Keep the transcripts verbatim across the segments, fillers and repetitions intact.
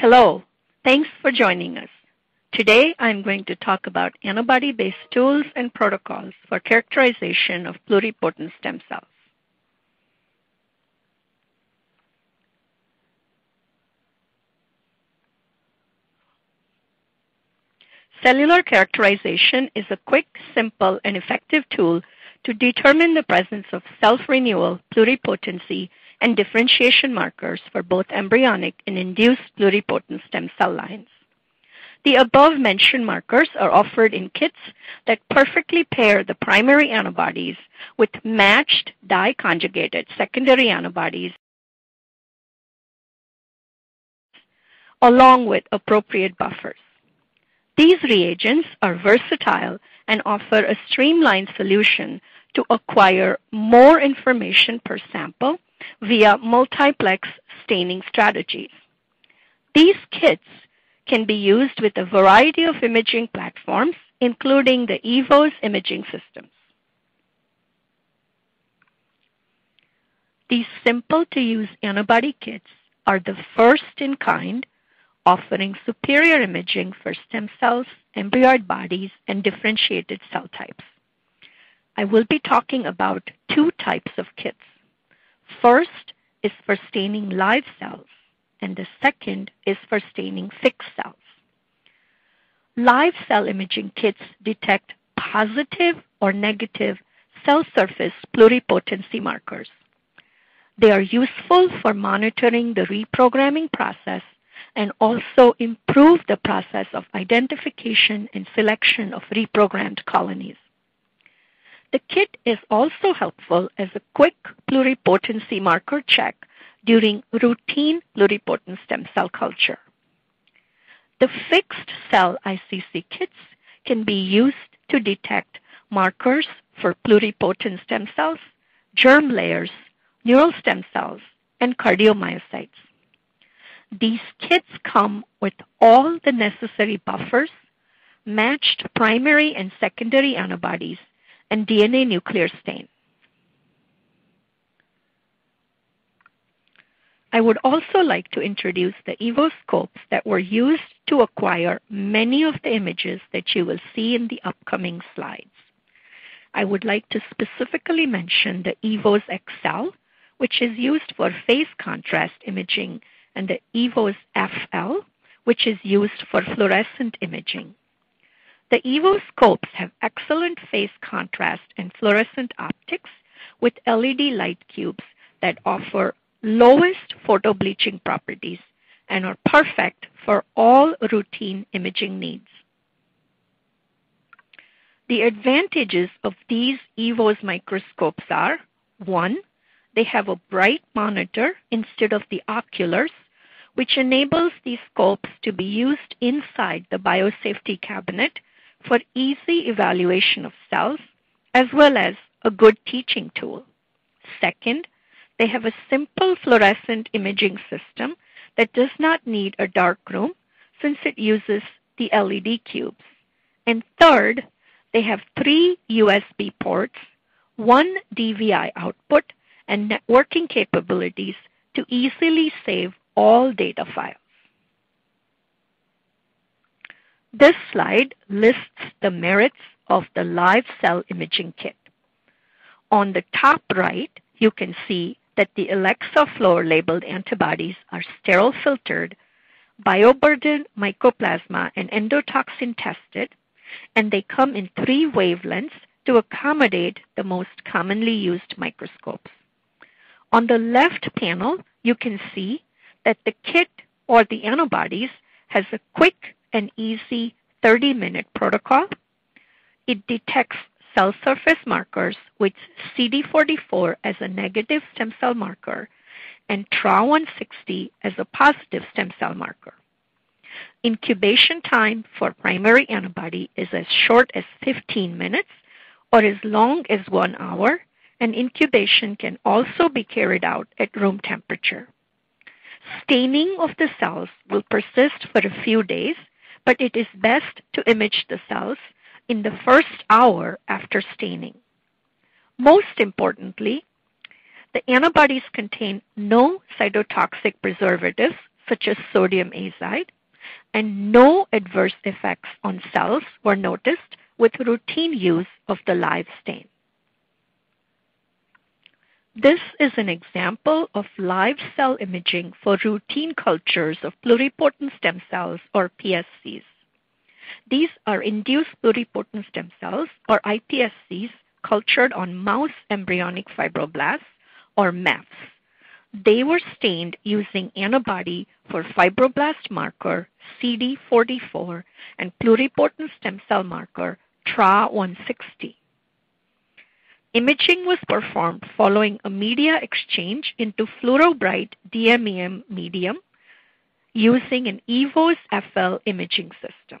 Hello, thanks for joining us. Today I'm going to talk about antibody-based tools and protocols for characterization of pluripotent stem cells. Cellular characterization is a quick, simple, and effective tool to determine the presence of self-renewal, pluripotency, and differentiation markers for both embryonic and induced pluripotent stem cell lines. The above-mentioned markers are offered in kits that perfectly pair the primary antibodies with matched dye-conjugated secondary antibodies along with appropriate buffers. These reagents are versatile and offer a streamlined solution to acquire more information per sample via multiplex staining strategies. These kits can be used with a variety of imaging platforms, including the EVOS imaging systems. These simple-to-use antibody kits are the first in kind, offering superior imaging for stem cells, embryoid bodies, and differentiated cell types. I will be talking about two types of kits. First is for staining live cells, and the second is for staining sick cells. Live cell imaging kits detect positive or negative cell surface pluripotency markers. They are useful for monitoring the reprogramming process and also improve the process of identification and selection of reprogrammed colonies. The kit is also helpful as a quick pluripotency marker check during routine pluripotent stem cell culture. The fixed cell I C C kits can be used to detect markers for pluripotent stem cells, germ layers, neural stem cells, and cardiomyocytes. These kits come with all the necessary buffers, matched primary and secondary antibodies, and D N A nuclear stain. I would also like to introduce the EVOS scopes that were used to acquire many of the images that you will see in the upcoming slides. I would like to specifically mention the EVOS X L, which is used for phase contrast imaging, and the EVOS F L, which is used for fluorescent imaging. The EVOS scopes have excellent phase contrast and fluorescent optics with L E D light cubes that offer lowest photobleaching properties and are perfect for all routine imaging needs. The advantages of these EVOS microscopes are, one, they have a bright monitor instead of the oculars, which enables these scopes to be used inside the biosafety cabinet for easy evaluation of cells, as well as a good teaching tool. Second, they have a simple fluorescent imaging system that does not need a dark room since it uses the L E D cubes. And third, they have three U S B ports, one D V I output, and networking capabilities to easily save all data files. This slide lists the merits of the live cell imaging kit. On the top right, you can see that the Alexa Fluor labeled antibodies are sterile filtered, bioburden mycoplasma and endotoxin tested, and they come in three wavelengths to accommodate the most commonly used microscopes. On the left panel, you can see that the kit or the antibodies has a quick and easy thirty minute protocol. It detects cell surface markers with C D forty-four as a negative stem cell marker and T R A one sixty as a positive stem cell marker. Incubation time for primary antibody is as short as fifteen minutes or as long as one hour, and incubation can also be carried out at room temperature. Staining of the cells will persist for a few days, but it is best to image the cells in the first hour after staining. Most importantly, the antibodies contain no cytotoxic preservatives such as sodium azide, and no adverse effects on cells were noticed with routine use of the live stain. This is an example of live cell imaging for routine cultures of pluripotent stem cells, or P S Cs. These are induced pluripotent stem cells, or iPSCs, cultured on mouse embryonic fibroblasts, or M E Fs. They were stained using antibody for fibroblast marker C D forty-four and pluripotent stem cell marker T R A one sixty. Imaging was performed following a media exchange into FluoroBrite D M E M medium using an EVOS F L imaging system.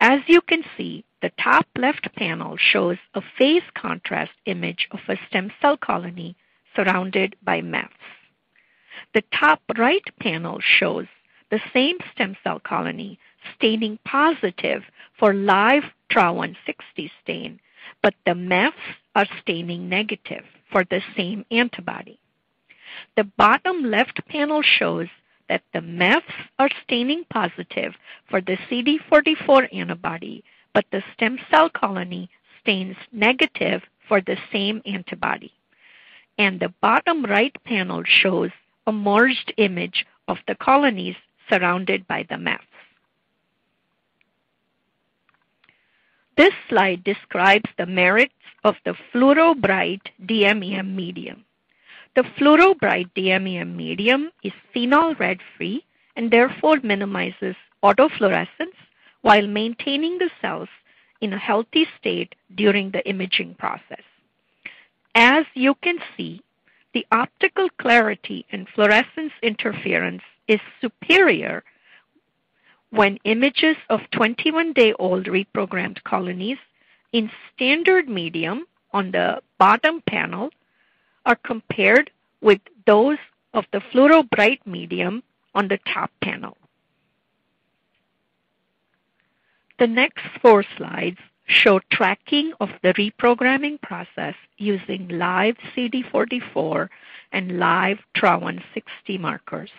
As you can see, the top left panel shows a phase contrast image of a stem cell colony surrounded by M E Fs. The top right panel shows the same stem cell colony staining positive for live T R A one sixty stain, but the M E Fs are staining negative for the same antibody. The bottom left panel shows that the M E Fs are staining positive for the C D forty-four antibody, but the stem cell colony stains negative for the same antibody. And the bottom right panel shows a merged image of the colonies surrounded by the M E Fs. This slide describes the merits of the FluoroBrite D M E M medium. The FluoroBrite D M E M medium is phenol red free and therefore minimizes autofluorescence while maintaining the cells in a healthy state during the imaging process. As you can see, the optical clarity and fluorescence interference is superior when images of twenty-one day old reprogrammed colonies in standard medium on the bottom panel are compared with those of the FluoroBrite medium on the top panel. The next four slides show tracking of the reprogramming process using live C D forty-four and live T R A one sixty markers.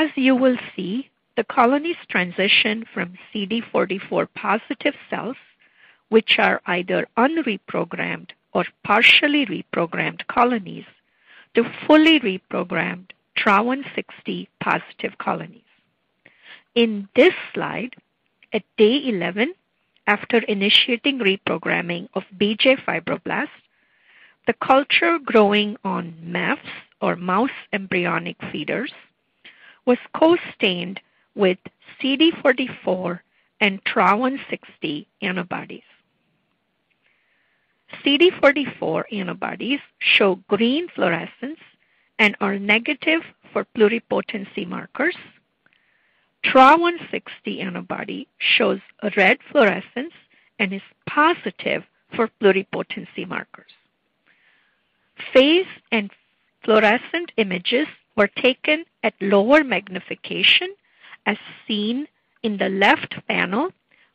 As you will see, the colonies transition from C D forty-four positive cells, which are either unreprogrammed or partially reprogrammed colonies, to fully reprogrammed T R A one sixty positive colonies. In this slide, at day eleven, after initiating reprogramming of B J fibroblast, the culture growing on M E Fs, or mouse embryonic feeders, was co-stained with C D forty-four and T R A one sixty antibodies. C D forty-four antibodies show green fluorescence and are negative for pluripotency markers. T R A one sixty antibody shows a red fluorescence and is positive for pluripotency markers. Phase and fluorescent images were taken at lower magnification as seen in the left panel,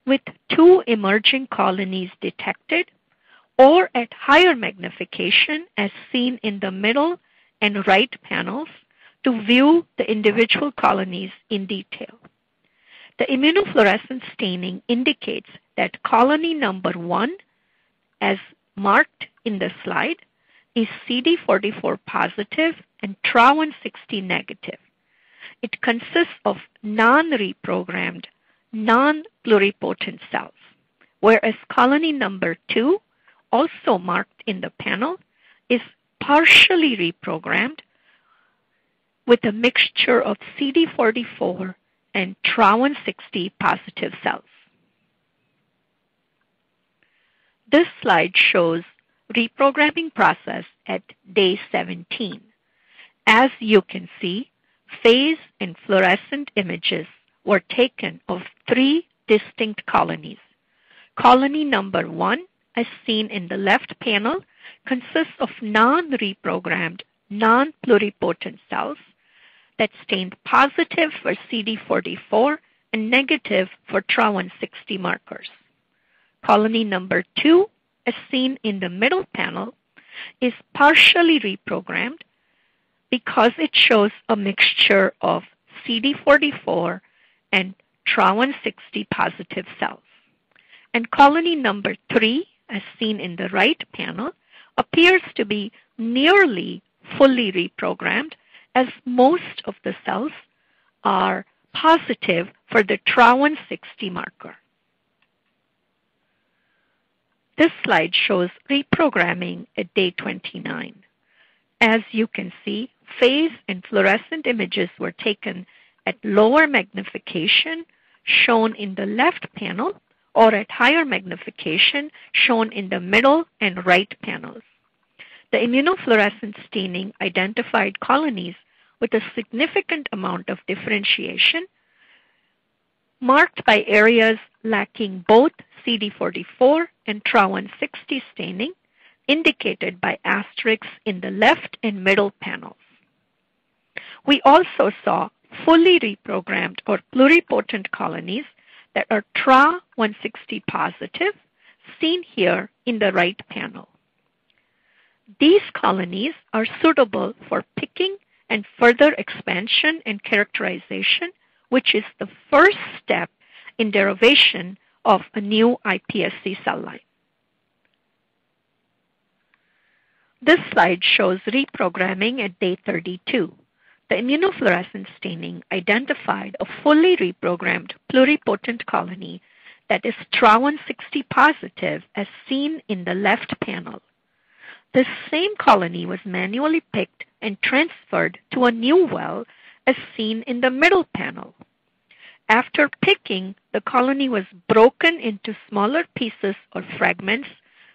with two emerging colonies detected, or at higher magnification as seen in the middle and right panels, to view the individual colonies in detail. The immunofluorescent staining indicates that colony number one, as marked in the slide, is C D forty-four positive and T R A one sixty negative. It consists of non-reprogrammed, non-pluripotent cells, whereas colony number two, also marked in the panel, is partially reprogrammed with a mixture of C D forty-four and T R A one sixty positive cells. This slide shows reprogramming process at day seventeen. As you can see, phase and fluorescent images were taken of three distinct colonies. Colony number one, as seen in the left panel, consists of non-reprogrammed, non-pluripotent cells that stained positive for C D forty-four and negative for T R A one sixty markers. Colony number two, as seen in the middle panel, is partially reprogrammed because it shows a mixture of C D forty-four and T R A one sixty positive cells. And colony number three, as seen in the right panel, appears to be nearly fully reprogrammed, as most of the cells are positive for the T R A one sixty marker. This slide shows reprogramming at day twenty-nine. As you can see, phase and fluorescent images were taken at lower magnification, shown in the left panel, or at higher magnification, shown in the middle and right panels. The immunofluorescent staining identified colonies with a significant amount of differentiation, marked by areas lacking both C D forty-four and T R A one sixty staining, indicated by asterisks in the left and middle panels. We also saw fully reprogrammed or pluripotent colonies that are T R A one sixty positive, seen here in the right panel. These colonies are suitable for picking and further expansion and characterization, which is the first step in derivation of a new I P S C cell line. This slide shows reprogramming at day thirty-two. The immunofluorescent staining identified a fully reprogrammed pluripotent colony that is T R A one sixty positive, as seen in the left panel. This same colony was manually picked and transferred to a new well, as seen in the middle panel. After picking, the colony was broken into smaller pieces or fragments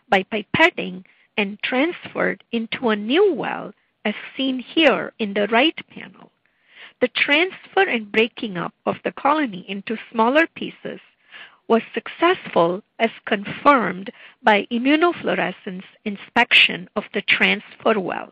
by pipetting and transferred into a new well, as seen here in the right panel. The transfer and breaking up of the colony into smaller pieces was successful, as confirmed by immunofluorescence inspection of the transfer well.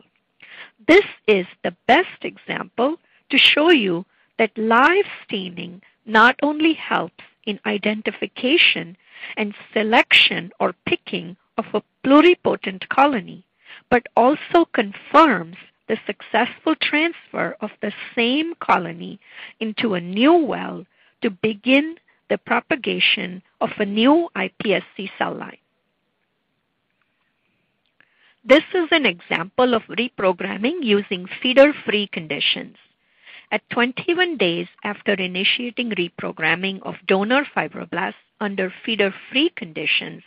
This is the best example to show you that live staining not only helps in identification and selection or picking of a pluripotent colony, but also confirms the successful transfer of the same colony into a new well to begin the propagation of a new I P S C cell line. This is an example of reprogramming using feeder-free conditions. At twenty-one days after initiating reprogramming of donor fibroblasts under feeder-free conditions,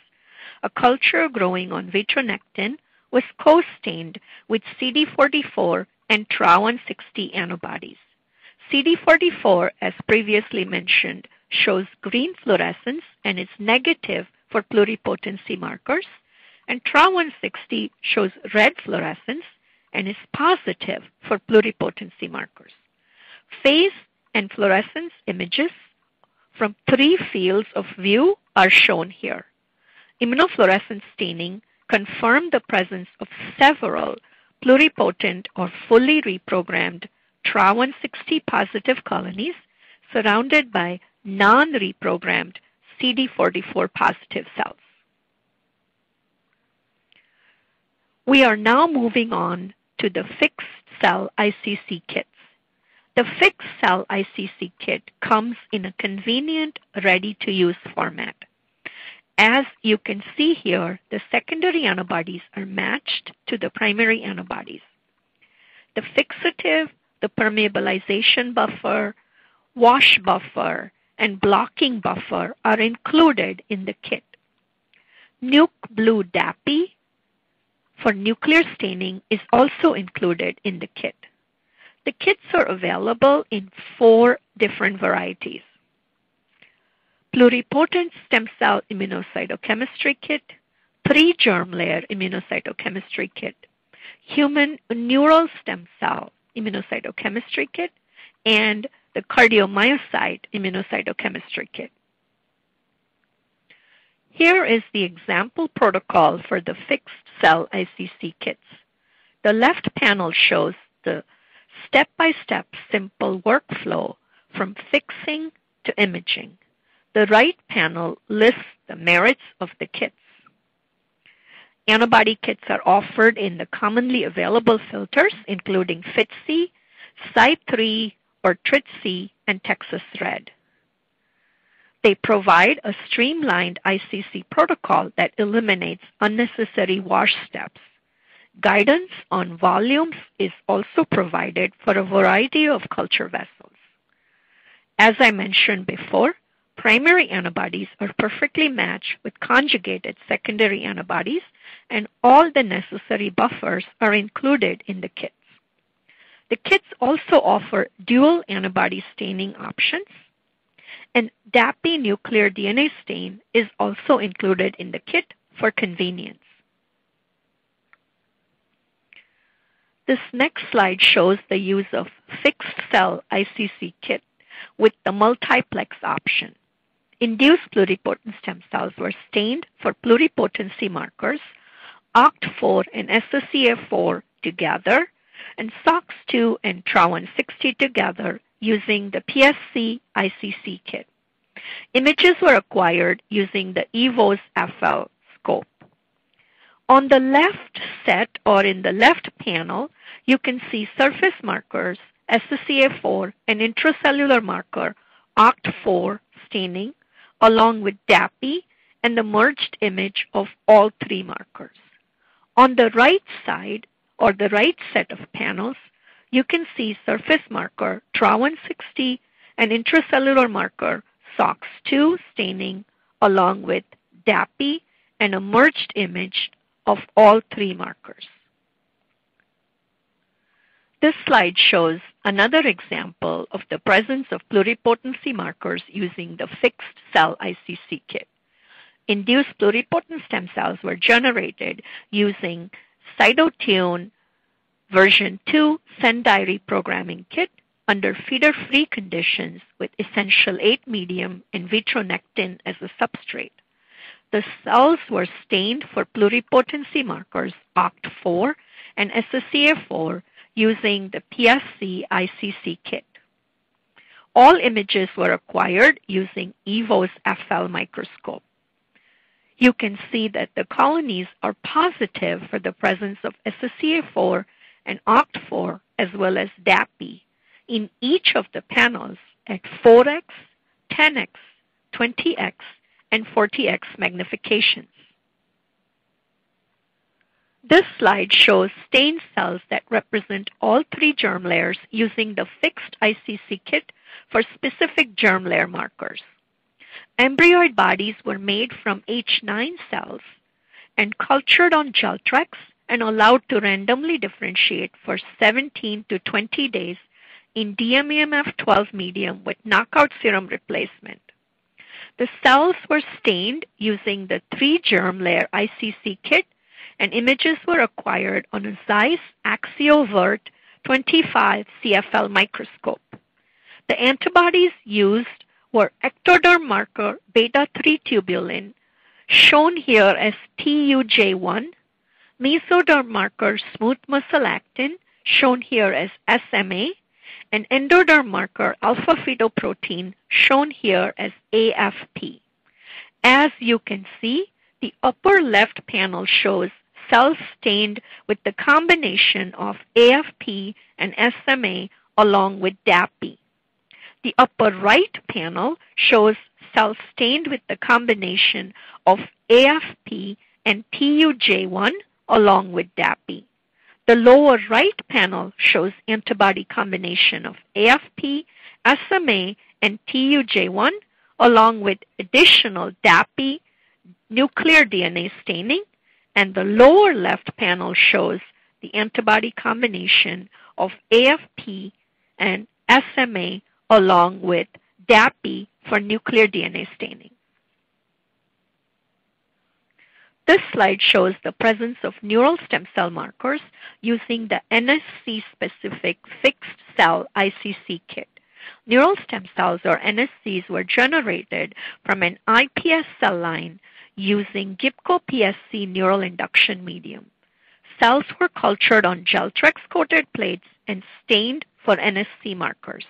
a culture growing on vitronectin was co-stained with C D forty-four and T R A one sixty antibodies. C D forty-four, as previously mentioned, shows green fluorescence and is negative for pluripotency markers, and T R A one sixty shows red fluorescence and is positive for pluripotency markers. Phase and fluorescence images from three fields of view are shown here. Immunofluorescence staining confirmed the presence of several pluripotent or fully reprogrammed T R A one sixty positive colonies surrounded by non-reprogrammed C D forty-four positive cells. We are now moving on to the fixed cell I C C kits. The fixed cell I C C kit comes in a convenient, ready-to-use format. As you can see here, the secondary antibodies are matched to the primary antibodies. The fixative, the permeabilization buffer, wash buffer, and blocking buffer are included in the kit. NucBlue DAPI for nuclear staining is also included in the kit. The kits are available in four different varieties. Pluripotent stem cell immunocytochemistry kit, three germ layer immunocytochemistry kit, human neural stem cell immunocytochemistry kit, and the cardiomyocyte immunocytochemistry kit. Here is the example protocol for the fixed cell I C C kits. The left panel shows the step-by-step simple workflow from fixing to imaging. The right panel lists the merits of the kits. Antibody kits are offered in the commonly available filters, including F I T C, Cyte three, or T R I T C, and Texas Red. They provide a streamlined I C C protocol that eliminates unnecessary wash steps. Guidance on volumes is also provided for a variety of culture vessels. As I mentioned before, primary antibodies are perfectly matched with conjugated secondary antibodies, and all the necessary buffers are included in the kits. The kits also offer dual antibody staining options. And DAPI nuclear D N A stain is also included in the kit for convenience. This next slide shows the use of fixed cell I C C kit with the multiplex option. Induced pluripotent stem cells were stained for pluripotency markers, O C T four and S S C A four together, and S O X two and T R A one sixty together, using the P S C I C C kit. Images were acquired using the EVOS F L scope. On the left set, or in the left panel, you can see surface markers, S S C A four, an intracellular marker, O C T four staining, along with DAPI, and the merged image of all three markers. On the right side, or the right set of panels, you can see surface marker T R A one sixty and intracellular marker S O X two staining along with DAPI and a merged image of all three markers. This slide shows another example of the presence of pluripotency markers using the fixed cell I C C kit. Induced pluripotent stem cells were generated using CytoTune version two Sendai reprogramming kit under feeder-free conditions with essential eight medium and vitronectin as a substrate. The cells were stained for pluripotency markers O C T four and S S C A four using the P S C I C C kit. All images were acquired using EVOS F L microscope. You can see that the colonies are positive for the presence of S S C A four and O C T four, as well as DAPI, in each of the panels at four X, ten X, twenty X, and forty X magnifications. This slide shows stained cells that represent all three germ layers using the fixed I C C kit for specific germ layer markers. Embryoid bodies were made from H nine cells and cultured on Geltrex and allowed to randomly differentiate for seventeen to twenty days in D M E M F twelve medium with knockout serum replacement. The cells were stained using the three germ layer I C C kit, and images were acquired on a Zeiss Axiovert twenty-five C F L microscope. The antibodies used were ectoderm marker beta three tubulin, shown here as T U J one, mesoderm marker smooth muscle actin, shown here as S M A, and endoderm marker alpha-fetoprotein, shown here as A F P. As you can see, the upper left panel shows cells stained with the combination of A F P and S M A along with DAPI. The upper right panel shows cells stained with the combination of A F P and T U J one, along with DAPI. The lower right panel shows antibody combination of A F P, S M A, and T U J one, along with additional DAPI nuclear D N A staining, and the lower left panel shows the antibody combination of A F P and S M A along with DAPI for nuclear D N A staining. This slide shows the presence of neural stem cell markers using the N S C-specific fixed cell I C C kit. Neural stem cells, or N S Cs, were generated from an iPS cell line using Gibco P S C neural induction medium. Cells were cultured on Geltrex-coated plates and stained for N S C markers.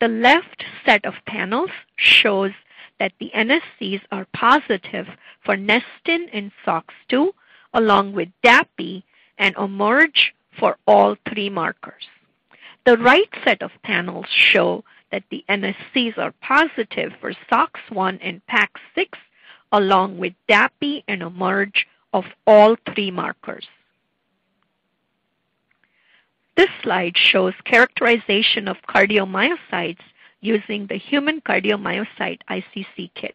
The left set of panels shows that the N S Cs are positive for nestin and S O X two along with D A P I and emerge for all three markers. The right set of panels show that the N S Cs are positive for SOX one and PAC six along with D A P I and emerge of all three markers. This slide shows characterization of cardiomyocytes using the human cardiomyocyte I C C kit.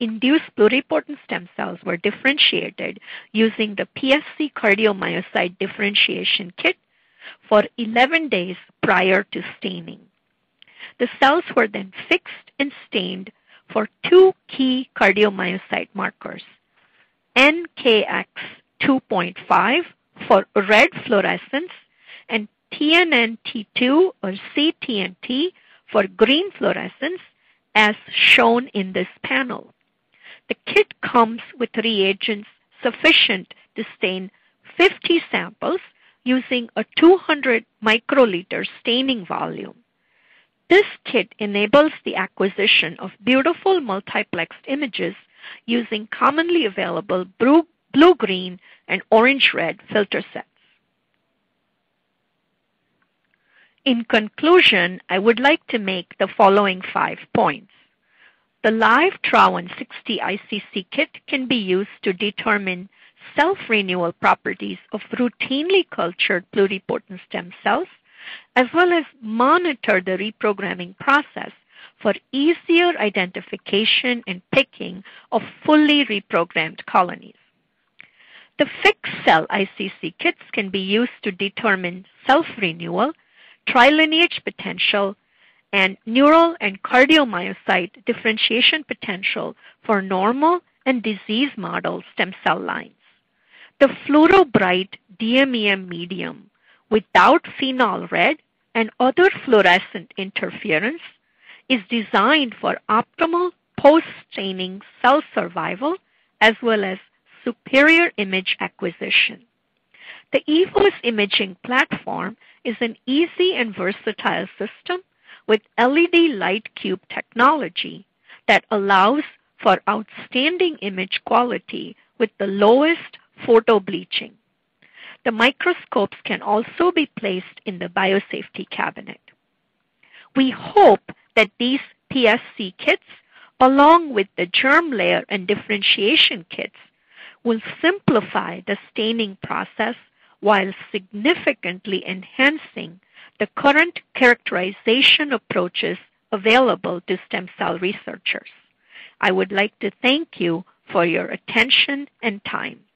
Induced pluripotent stem cells were differentiated using the P S C cardiomyocyte differentiation kit for eleven days prior to staining. The cells were then fixed and stained for two key cardiomyocyte markers, N K X two point five for red fluorescence and T N N T two or C T N T for green fluorescence, as shown in this panel. The kit comes with reagents sufficient to stain fifty samples using a two hundred microliter staining volume. This kit enables the acquisition of beautiful multiplexed images using commonly available blue-green and orange-red filter sets. In conclusion, I would like to make the following five points. The live T R A one sixty I C C kit can be used to determine self-renewal properties of routinely cultured pluripotent stem cells, as well as monitor the reprogramming process for easier identification and picking of fully reprogrammed colonies. The fixed cell I C C kits can be used to determine self-renewal, trilineage potential, and neural and cardiomyocyte differentiation potential for normal and disease model stem cell lines. The FluoroBrite D M E M medium without phenol red and other fluorescent interference is designed for optimal post-staining cell survival as well as superior image acquisition. The EVOS imaging platform is an easy and versatile system with L E D light cube technology that allows for outstanding image quality with the lowest photo bleaching. The microscopes can also be placed in the biosafety cabinet. We hope that these P S C kits, along with the germ layer and differentiation kits, will simplify the staining process while significantly enhancing the current characterization approaches available to stem cell researchers. I would like to thank you for your attention and time.